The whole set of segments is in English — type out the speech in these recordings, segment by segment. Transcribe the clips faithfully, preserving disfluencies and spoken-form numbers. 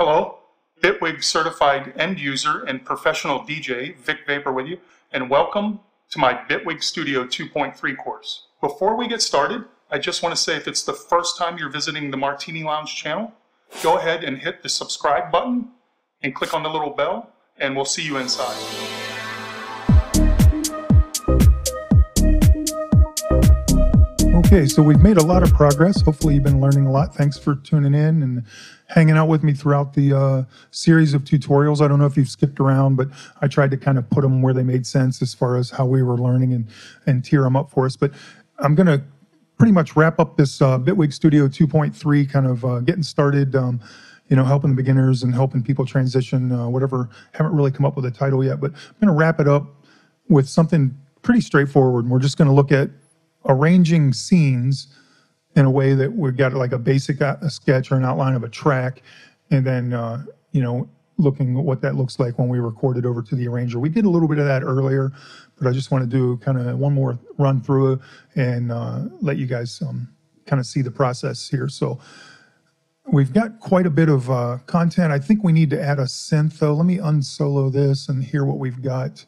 Hello, Bitwig certified end user and professional D J Vic Vapor with you, and welcome to my Bitwig Studio two point three course. Before we get started, I just want to say if it's the first time you're visiting the Martini Lounge channel, go ahead and hit the subscribe button and click on the little bell, and we'll see you inside. Okay, so we've made a lot of progress. Hopefully you've been learning a lot. Thanks for tuning in and hanging out with me throughout the uh, series of tutorials. I don't know if you've skipped around, but I tried to kind of put them where they made sense as far as how we were learning and, and tier them up for us. But I'm going to pretty much wrap up this uh, Bitwig Studio two point three, kind of uh, getting started, um, you know, helping the beginners and helping people transition, uh, whatever. Haven't really come up with a title yet, but I'm going to wrap it up with something pretty straightforward. We're just going to look at arranging scenes in a way that we've got like a basic a sketch or an outline of a track, and then, uh, you know, looking at what that looks like when we record it over to the arranger. We did a little bit of that earlier, but I just want to do kind of one more run through and uh, let you guys um, kind of see the process here. So we've got quite a bit of uh, content. I think we need to add a synth though. Let me unsolo this and hear what we've got.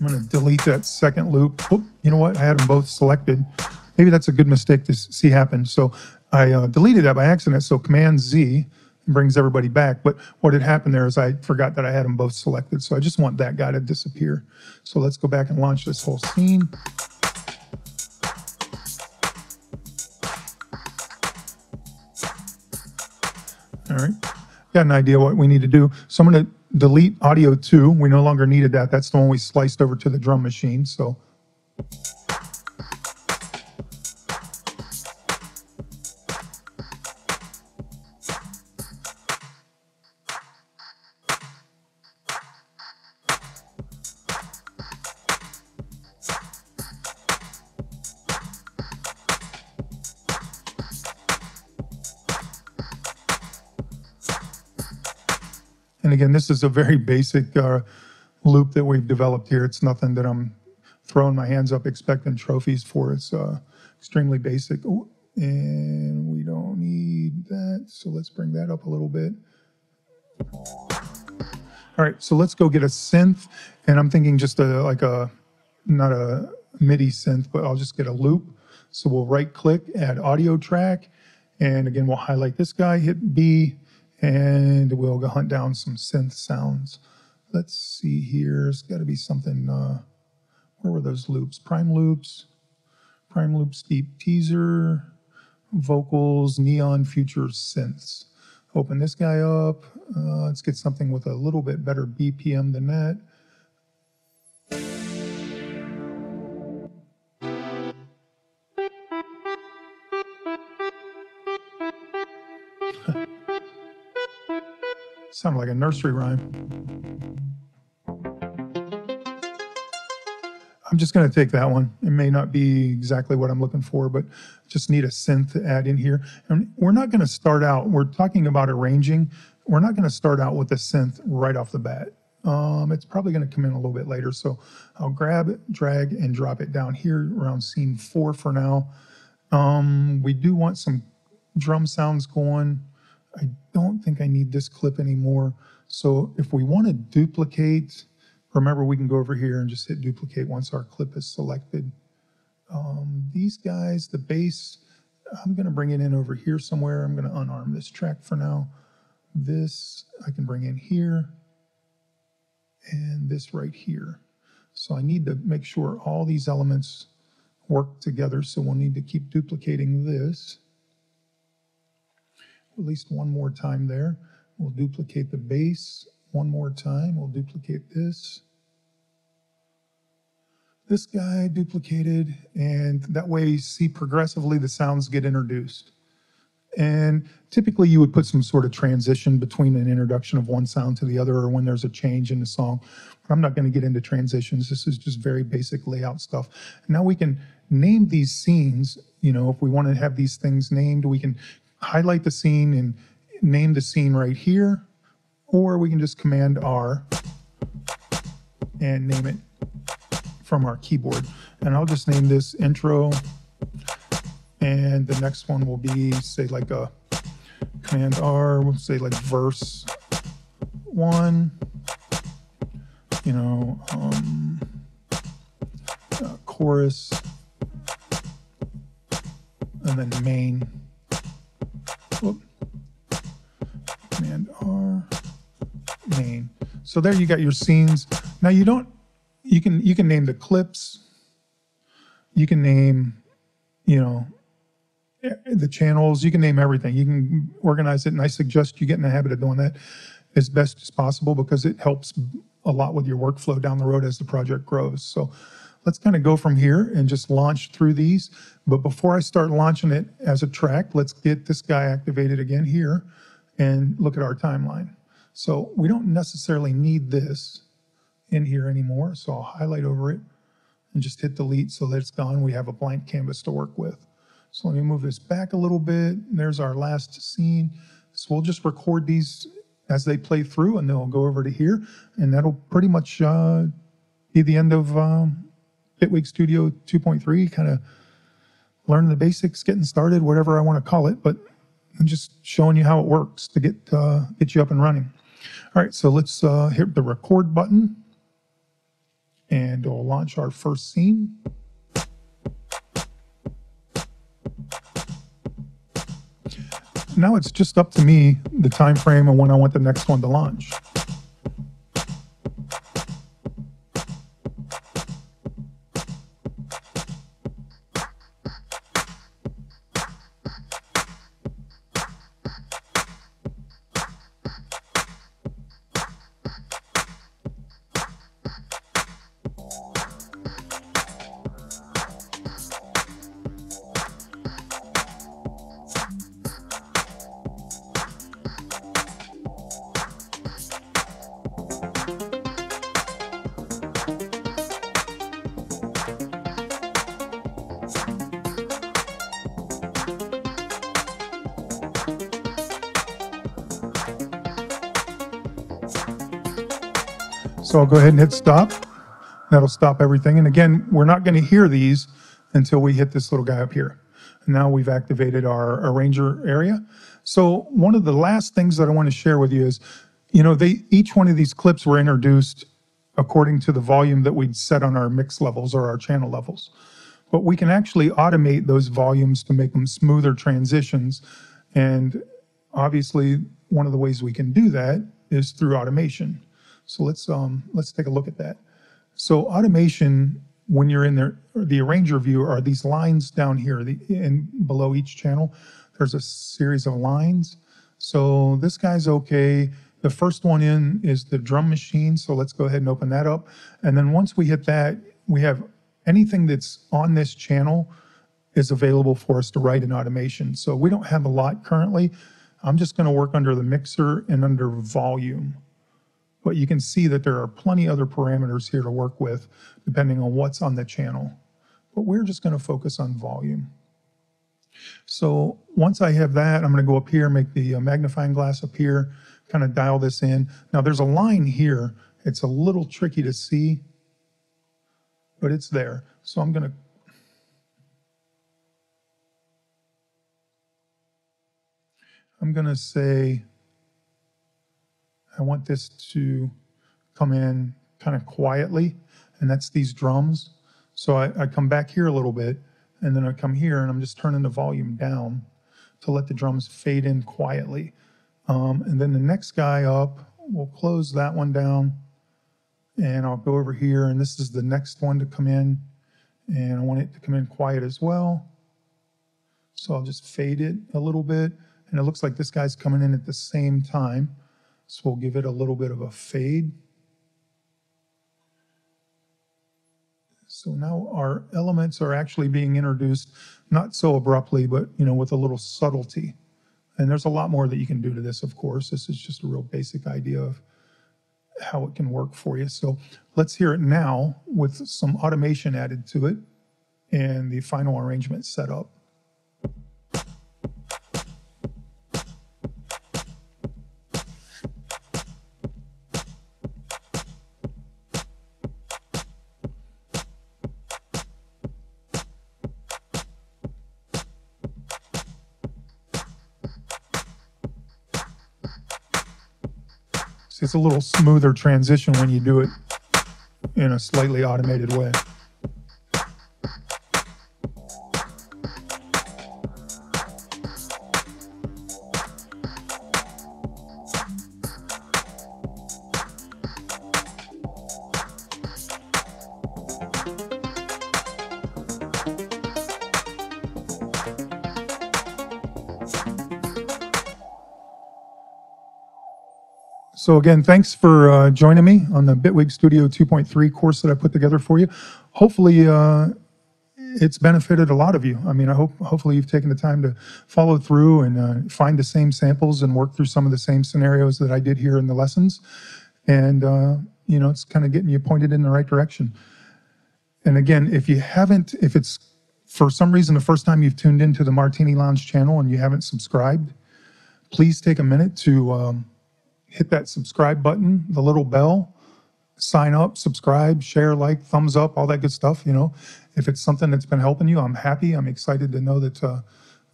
I'm going to delete that second loop. Oop, you know what? I had them both selected. Maybe that's a good mistake to see happen. So I uh, deleted that by accident. So Command Z brings everybody back. But what had happened there is I forgot that I had them both selected. So I just want that guy to disappear. So let's go back and launch this whole scene. All right. Got an idea what we need to do. So I'm going to delete audio two. We no longer needed that. That's the one we sliced over to the drum machine. So and again, this is a very basic uh, loop that we've developed here. It's nothing that I'm throwing my hands up expecting trophies for. It's uh, extremely basic. Ooh, and we don't need that. So let's bring that up a little bit. All right, so let's go get a synth. And I'm thinking just a, like a, not a MIDI synth, but I'll just get a loop. So we'll right click, add audio track. And again, we'll highlight this guy, hit B. And we'll go hunt down some synth sounds. Let's see here. There's got to be something. Uh, where were those loops? Prime Loops, Prime Loops, Deep Teaser, Vocals, Neon Future Synths. Open this guy up. Uh, let's get something with a little bit better B P M than that. Sounded like a nursery rhyme. I'm just going to take that one. It may not be exactly what I'm looking for, but just need a synth to add in here. And we're not going to start out, we're talking about arranging. We're not going to start out with a synth right off the bat. Um, it's probably going to come in a little bit later. So I'll grab it, drag, and drop it down here around scene four for now. Um, we do want some drum sounds going. I don't think I need this clip anymore. So if we want to duplicate, remember we can go over here and just hit duplicate once our clip is selected. Um, these guys, the bass, I'm going to bring it in over here somewhere. I'm going to unarm this track for now. This I can bring in here and this right here. So I need to make sure all these elements work together. So we'll need to keep duplicating this at least one more time there. We'll duplicate the bass one more time. We'll duplicate this. This guy duplicated, and that way you see progressively the sounds get introduced. And typically you would put some sort of transition between an introduction of one sound to the other or when there's a change in the song. But I'm not gonna get into transitions. This is just very basic layout stuff. Now we can name these scenes. You know, if we wanna have these things named, we can highlight the scene and name the scene right here, or we can just Command R and name it from our keyboard. And I'll just name this intro And the next one will be, say, like a command R, we'll say like verse one, you know, um, uh, chorus, and then main. Whoop. Command R, main. So there you got your scenes. Now you don't, you can, you can name the clips, you can name, you know, the channels, you can name everything. You can organize it, and I suggest you get in the habit of doing that as best as possible because it helps a lot with your workflow down the road as the project grows. So let's kind of go from here and just launch through these. But before I start launching it as a track, let's get this guy activated again here and look at our timeline. So we don't necessarily need this in here anymore. So I'll highlight over it and just hit delete so that it's gone. We have a blank canvas to work with. So let me move this back a little bit. There's our last scene. So we'll just record these as they play through, and they'll go over to here. And that'll pretty much uh, be the end of um, Bitwig Studio two point three, kind of learning the basics, getting started, whatever I want to call it. But I'm just showing you how it works to get, uh, get you up and running. All right, so let's uh, hit the record button. And we'll launch our first scene. Now it's just up to me, the time frame and when I want the next one to launch. So I'll go ahead and hit stop. That'll stop everything. And again, we're not going to hear these until we hit this little guy up here. And now we've activated our arranger area. So one of the last things that I want to share with you is, you know, they each one of these clips were introduced according to the volume that we'd set on our mix levels or our channel levels. But we can actually automate those volumes to make them smoother transitions. And obviously, one of the ways we can do that is through automation. So let's um, let's take a look at that. So automation, when you're in there, the arranger view are these lines down here, the, and below each channel, there's a series of lines. So this guy's okay. The first one in is the drum machine. So let's go ahead and open that up. And then once we hit that, we have anything that's on this channel is available for us to write in automation. So we don't have a lot currently. I'm just going to work under the mixer and under volume. But you can see that there are plenty other parameters here to work with, depending on what's on the channel. But we're just going to focus on volume. So once I have that, I'm going to go up here, make the magnifying glass appear, kind of dial this in. Now there's a line here. It's a little tricky to see, but it's there. So I'm going to I'm going to say I want this to come in kind of quietly, and that's these drums. So I, I come back here a little bit, and then I come here, and I'm just turning the volume down to let the drums fade in quietly. Um, and then the next guy up, we'll close that one down, and I'll go over here, and this is the next one to come in, and I want it to come in quiet as well. So I'll just fade it a little bit, and it looks like this guy's coming in at the same time. So we'll give it a little bit of a fade. So now our elements are actually being introduced, not so abruptly, but you know, with a little subtlety. And there's a lot more that you can do to this, of course. This is just a real basic idea of how it can work for you. So let's hear it now with some automation added to it and the final arrangement set up. it's, it's a little smoother transition when you do it in a slightly automated way. So again, thanks for uh, joining me on the Bitwig Studio two point three course that I put together for you. Hopefully, uh, it's benefited a lot of you. I mean, I hope hopefully you've taken the time to follow through and uh, find the same samples and work through some of the same scenarios that I did here in the lessons. And, uh, you know, it's kind of getting you pointed in the right direction. And again, if you haven't, if it's for some reason the first time you've tuned into the Martini Lounge channel and you haven't subscribed, please take a minute to... Um, hit that subscribe button, the little bell, sign up, subscribe, share, like, thumbs up, all that good stuff. You know, if it's something that's been helping you, I'm happy. I'm excited to know that uh,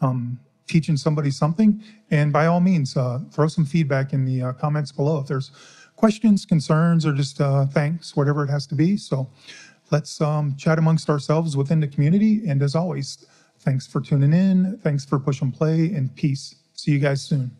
I'm teaching somebody something. And by all means, uh, throw some feedback in the uh, comments below if there's questions, concerns, or just uh, thanks, whatever it has to be. So let's um, chat amongst ourselves within the community. And as always, thanks for tuning in. Thanks for pushing play, and peace. See you guys soon.